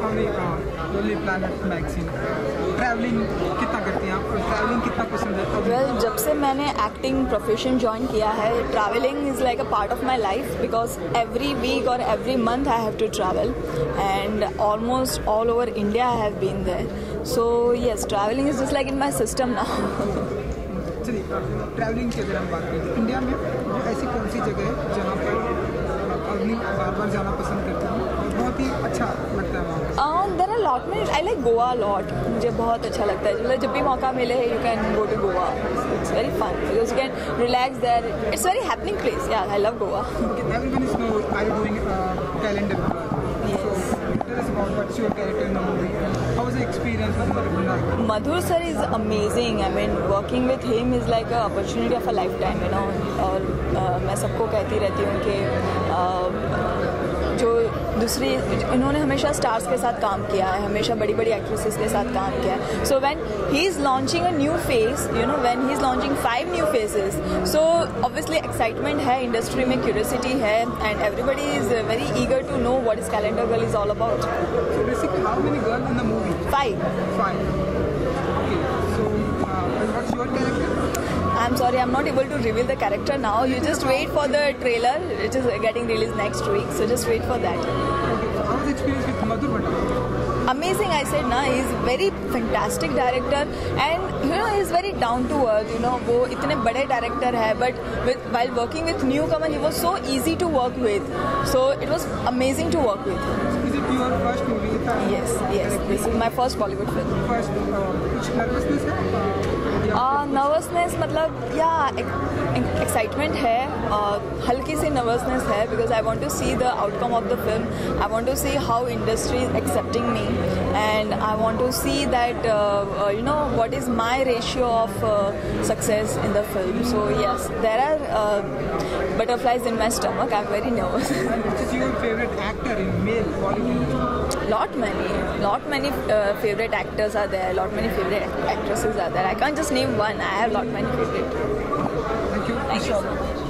only Lonely Planet magazine. Traveling कितना करती हैं आप और traveling कितना पसंद है? Well, जब से मैंने acting profession join किया है, traveling is like a part of my life because every week or every month I have to travel and almost all over India I have been there. So yes, traveling is just like in my system now. चलिए, traveling के दौरान बात करें. India में ऐसी कौन सी जगह है जहाँ पर जाना पसंद करते हैं और बहुत ही अच्छा लगता है वहाँ? There are a lot. I like Goa a lot. मुझे बहुत अच्छा लगता है. जब भी मौका मिले है, you can go to Goa. It's very fun because you can relax there. It's very happening place. Yeah, I love Goa. Everyone is now doing Calendar Girl. Yes. Tell us about what's your character in the movie. How was the experience with Madhur? Madhur sir is amazing. I mean, working with him is like an opportunity of a lifetime. You know, और मैं सबको कहती रहती हूँ कि जो दूसरी इन्होंने हमेशा स्टार्स के साथ काम किया है हमेशा बड़ी बड़ी एक्ट्रेसेस के साथ काम किया है so when he is launching a new face you know when he is launching 5 new faces so obviously excitement है इंडस्ट्री में क्यूरियोसिटी है and everybody is very eager to know what is calendar girl is all about so basically how many girls in the movie 5 I'm sorry, I'm not able to reveal the character now. You just wait for the trailer, which is getting released next week. So just wait for that. Okay. How was the experience with Thamadur Bhatta? Amazing, I said, na. He's very fantastic director, and you know he's very down to earth. You know, वो इतने बड़े director है, but while working with newcomer, he was so easy to work with. So it was amazing to work with him. Is it your first movie? Yes. This is my first Bollywood film. First, which nervousness है? Nervousness मतलब या excitement है हल्की सी nervousness है because I want to see the outcome of the film I want to see how industry is accepting me and I want to see that you know what is my ratio of success in the film so yes there are butterflies in my stomach I am very nervous lot many favorite actors are there lot many favorite actresses are there I can't just name one I have lot many favorite thank you so much